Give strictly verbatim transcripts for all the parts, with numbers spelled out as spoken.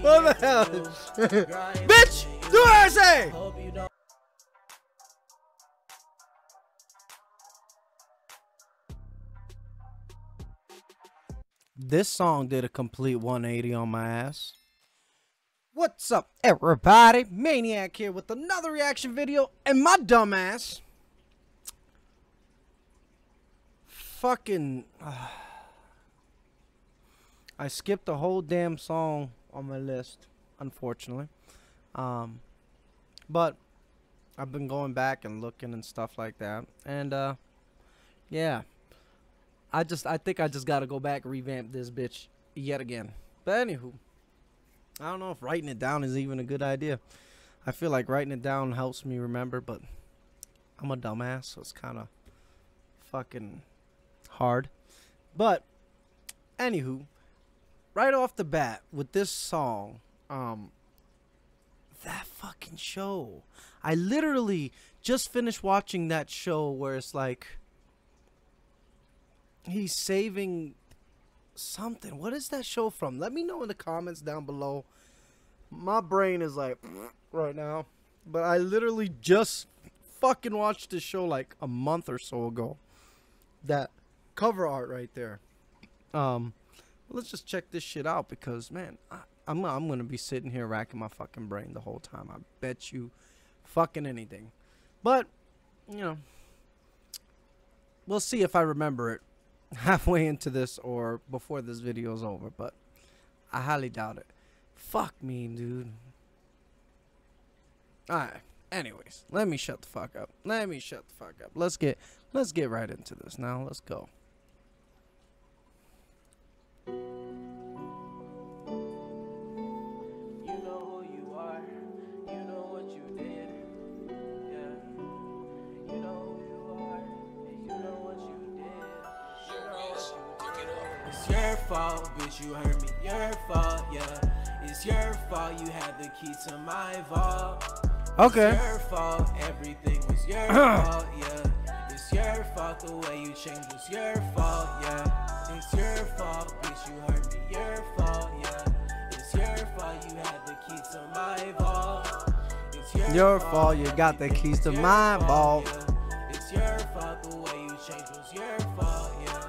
What the hell? Bitch, do what I say! This song did a complete one eighty on my ass. What's up, everybody? Maniac here with another reaction video, and my dumb ass fucking uh, I skipped the whole damn song on my list, unfortunately. Um but I've been going back and looking and stuff like that, and uh yeah, I just I think I just gotta go back and revamp this bitch yet again. But anywho, I don't know if writing it down is even a good idea. I feel like writing it down helps me remember, but I'm a dumbass, so it's kind of fucking hard. But anywho, right off the bat with this song, um that fucking show, I literally just finished watching that show where it's like he's saving something. What is that show from? Let me know in the comments down below. My brain is like right now, but I literally just fucking watched this show like a month or so ago. That cover art right there. Um let's just check this shit out, because man, I, I'm, I'm gonna be sitting here racking my fucking brain the whole time. I bet you fucking anything. But you know, we'll see if I remember it halfway into this or before this video is over, but I highly doubt it. Fuck me, dude. Alright, anyways, let me shut the fuck up. Let me shut the fuck up. Let's get let's get right into this now. Let's go. You know who you are, you know what you did, yeah. You know who you are, and you know what you did. You know what you did. It's your fault, bitch, you hurt me, your fault, yeah. It's your fault, you had the key to my vault. Okay. It's your fault, everything was your fault, yeah. It's your fault, the way you changed was your fault, yeah. It's your fault, bitch, you hurt me, your fault, yeah. It's your fault, you had the keys to my vault. It's your, your fault, fault, you got the keys to my vault, yeah. It's your fault, the way you changed was your fault, yeah.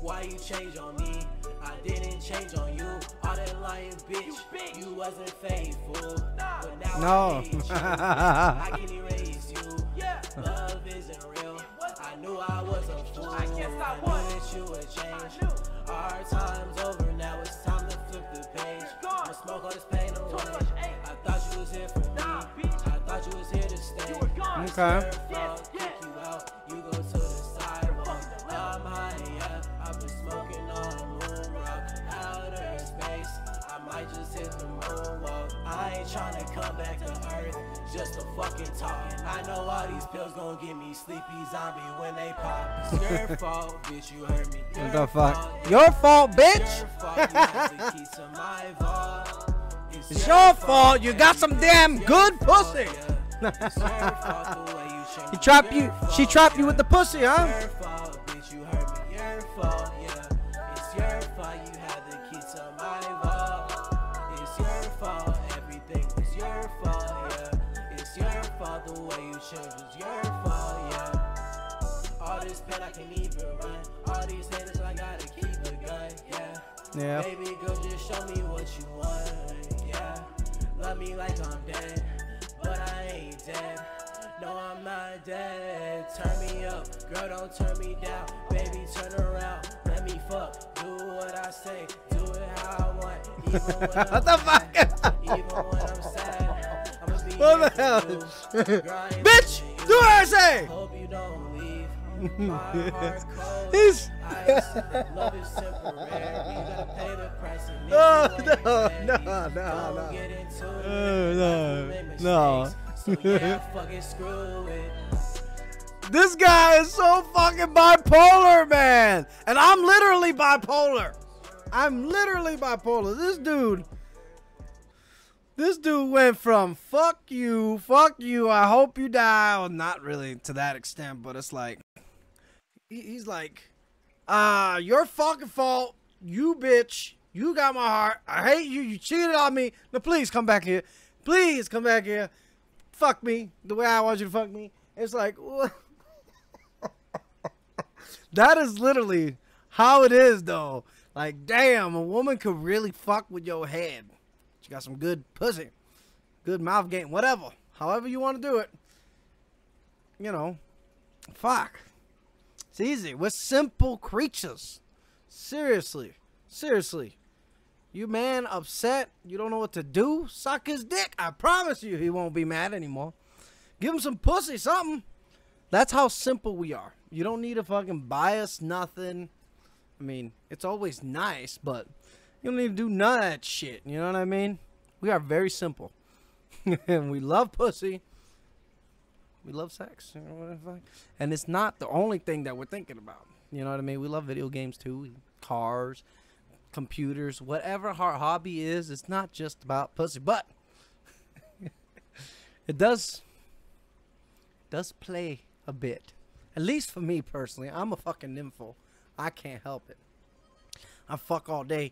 Why you change on me? I didn't change on you. All that lying, bitch, you, bitch. You wasn't faithful. Nah. But now no. I hate you. I can erase you. Yeah. Love isn't real. I knew I was a fool. I guess I was. I knew that you would change. Our time's over. Now it's time to flip the page. I smoke all this pain away. I thought you was here for me. Nah, bitch. I thought you was here to stay. You were gone. Okay. Yes, yes. You out. You go to the sidewalk. I'm high, yeah. I've been smoking on. I just hit the moonwalk. I ain't tryna come back to earth just to fucking talk. And I know all these pills gonna give me sleepy zombie when they pop. It's your fault, bitch, you hurt me. Your the fuck? Fault, your fault, bitch. Your fault, you have the key to my vault. It's, it's your, your fault. You got some damn good fault, pussy. Yeah. It's your fault, the way you he trapped you. Fault, she trapped yeah. you with the pussy, huh? It's your fault, bitch, you hurt me. Your fault, yeah. It's your fault. You have the key to my vault. Everything was your fault, yeah. It's your fault, the way you changed was your fault, yeah. All this pain I can't even run. All these haters I gotta keep a gun, yeah. Yeah. Baby girl, just show me what you want, yeah. Love me like I'm dead, but I ain't dead. No, I'm not dead. Turn me up, girl, don't turn me down. Baby, turn around, let me fuck. Do what I say, do it how I want. Even when what the fuck? Even when I'm sad, I'm gonna be what the hell? Bitch, do what I say. Hope you don't leave. My heart cold. Ice. Love is temporary. You gotta pay the price. No, no, no, no, no. No, no, no. So yeah, fucking screw it. This guy is so fucking bipolar, man. And I'm literally bipolar. I'm literally bipolar. This dude. This dude went from fuck you, fuck you, I hope you die. Well, not really to that extent, but it's like he's like, uh, your fucking fault, you bitch, You got my heart. I hate you. You cheated on me. Now please come back here. Please come back here. Fuck me the way I want you to fuck me. It's like, what? That is literally how it is, though. Like, damn, a woman could really fuck with your head. She got some good pussy, good mouth game, whatever. However you want to do it. You know, fuck. It's easy. We're simple creatures. Seriously. Seriously. You man upset. You don't know what to do. Suck his dick. I promise you he won't be mad anymore. Give him some pussy, something. That's how simple we are. You don't need a fucking bias, nothing. I mean, it's always nice, but you don't need to do none of that shit. You know what I mean? We are very simple. And we love pussy. We love sex. You know what I mean? And it's not the only thing that we're thinking about. You know what I mean? We love video games too. Cars, computers, whatever our hobby is. It's not just about pussy. But it does, does play a bit. At least for me personally. I'm a fucking nympho. I can't help it. I fuck all day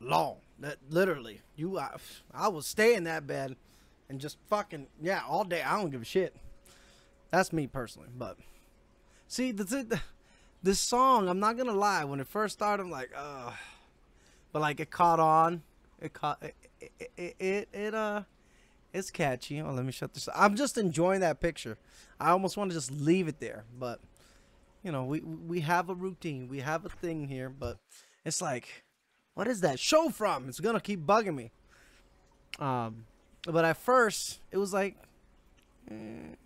long. That literally, you, I, I will stay in that bed and just fucking, yeah, all day. I don't give a shit. That's me personally. But see, the, the, this song, I'm not gonna lie. When it first started, I'm like, uh, but like it caught on. It caught it. It, it, it, it uh, it's catchy. Oh, let me shut this. I'm just enjoying that picture. I almost want to just leave it there, but. You know, we we have a routine. We have a thing here, but it's like, what is that show from? It's gonna keep bugging me. Um, but at first, it was like, mm,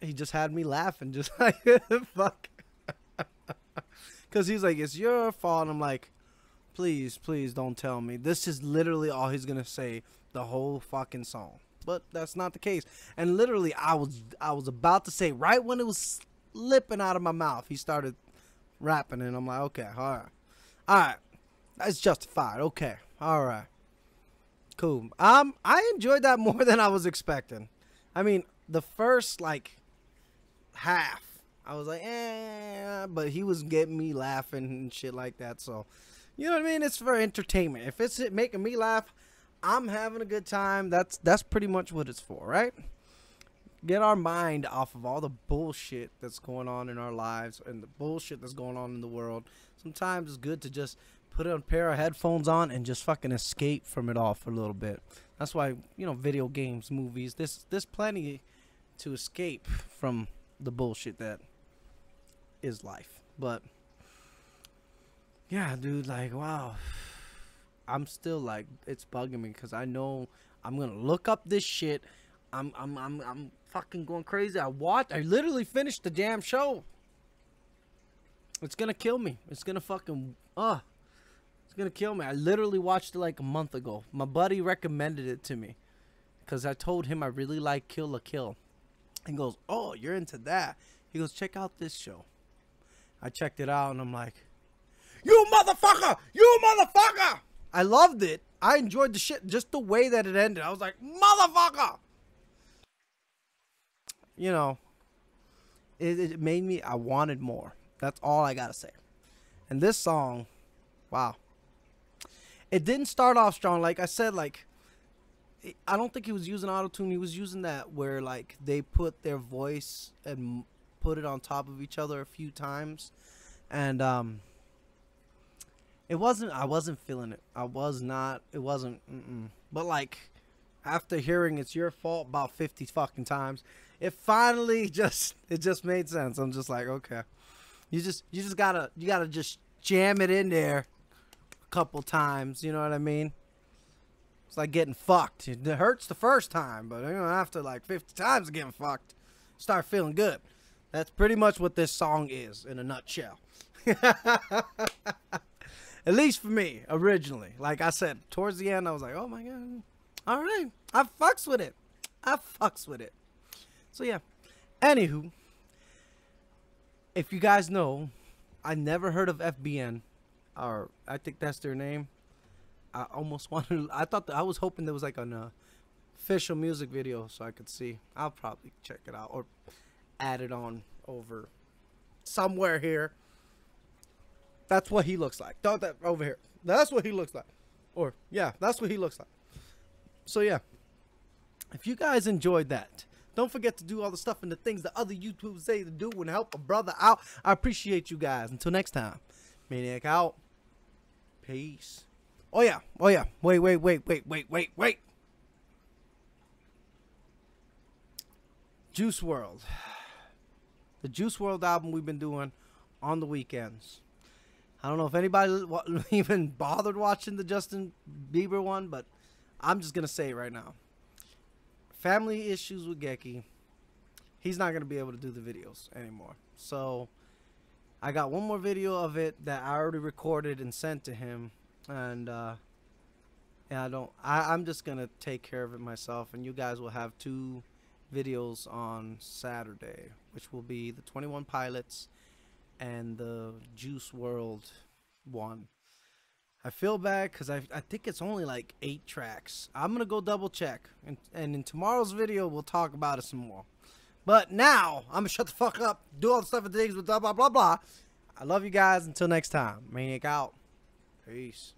he just had me laughing, just like, fuck. Because he's like, it's your fault. And I'm like, please, please don't tell me. This is literally all he's gonna say the whole fucking song. But that's not the case. And literally, I was I was about to say right when it was lipping out of my mouth, he started rapping, and I'm like, okay, all right, all right, that's justified. Okay, all right, cool. Um, I enjoyed that more than I was expecting. I mean, the first like half, I was like, eh, but he was getting me laughing and shit like that. So, you know what I mean? It's for entertainment. If it's making me laugh, I'm having a good time. That's that's pretty much what it's for, right? Get our mind off of all the bullshit that's going on in our lives and the bullshit that's going on in the world. Sometimes it's good to just put a pair of headphones on and just fucking escape from it all for a little bit. That's why, you know, video games, movies, this, there's plenty to escape from the bullshit that is life. But yeah, dude, like, wow, I'm still like, it's bugging me because I know I'm going to look up this shit. I'm, I'm, I'm, I'm fucking going crazy. I watched, I literally finished the damn show. It's gonna kill me. It's gonna fucking, uh, it's gonna kill me. I literally watched it like a month ago. My buddy recommended it to me because I told him I really like Kill La Kill. He goes, oh, you're into that. He goes, check out this show. I checked it out and I'm like, you motherfucker, you motherfucker. I loved it. I enjoyed the shit. Just the way that it ended. I was like, motherfucker. You know, it, it made me, I wanted more. That's all I gotta say. And this song, wow. It didn't start off strong. Like I said, like, it, I don't think he was using auto-tune. He was using that where, like, they put their voice and put it on top of each other a few times. And, um, it wasn't, I wasn't feeling it. I was not, it wasn't, mm-mm. But, like, after hearing It's Your Fault about fifty fucking times, it finally just, it just made sense. I'm just like, okay, you just, you just gotta, you gotta just jam it in there a couple times. You know what I mean? It's like getting fucked. It hurts the first time, but you know, after like fifty times getting fucked, start feeling good. That's pretty much what this song is in a nutshell. At least for me, originally. Like I said, towards the end, I was like, oh my God. All right. I fucks with it. I fucks with it. So yeah, anywho, if you guys know, I never heard of F B N, or I think that's their name. I almost wanted, I thought that, I was hoping there was like an uh, official music video so I could see. I'll probably check it out or add it on over somewhere here. That's what he looks like. Throw that over here. That's what he looks like. Or, yeah, that's what he looks like. So, yeah. If you guys enjoyed that, don't forget to do all the stuff and the things that other YouTubers say to do and help a brother out. I appreciate you guys. Until next time, Maniac out. Peace. Oh, yeah. Oh, yeah. Wait, wait, wait, wait, wait, wait, wait. Juice world. The Juice world album we've been doing on the weekends. I don't know if anybody even bothered watching the Justin Bieber one, but I'm just going to say it right now. Family issues with Geki. He's not going to be able to do the videos anymore. So I got one more video of it that I already recorded and sent to him. And uh, yeah, I don't, I, I'm just going to take care of it myself. And you guys will have two videos on Saturday, which will be the twenty-one Pilots and the Juice world one. I feel bad because I, I think it's only like eight tracks. I'm going to go double check. And, and in tomorrow's video, we'll talk about it some more. But now, I'm going to shut the fuck up. Do all the stuff and things with blah, blah, blah, blah. I love you guys. Until next time. Maniac out. Peace.